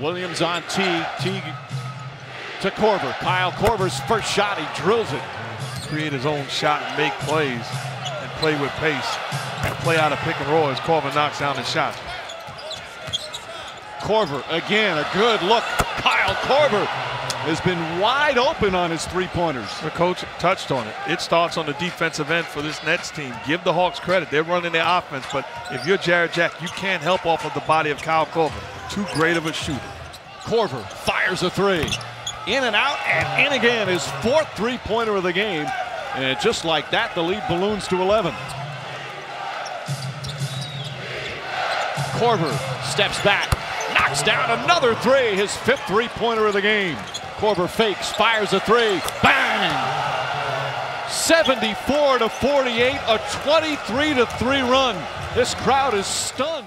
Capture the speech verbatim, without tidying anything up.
Williams on T. T to Korver. Kyle Korver's first shot. He drills it. Create his own shot and make plays and play with pace and play out of pick and roll as Korver knocks down the shot. Korver again, a good look. Kyle Korver has been wide open on his three-pointers. The coach touched on it. It starts on the defensive end for this Nets team. Give the Hawks credit. They're running their offense, but if you're Jared Jack, you can't help off of the body of Kyle Korver. Too great of a shooter. Korver fires a three. In and out and in again. His fourth three-pointer of the game. And just like that, the lead balloons to eleven. Korver steps back. Knocks down another three. His fifth three-pointer of the game. Korver fakes, fires a three. Bang! seventy-four to forty-eight. A twenty-three to three run. This crowd is stunned.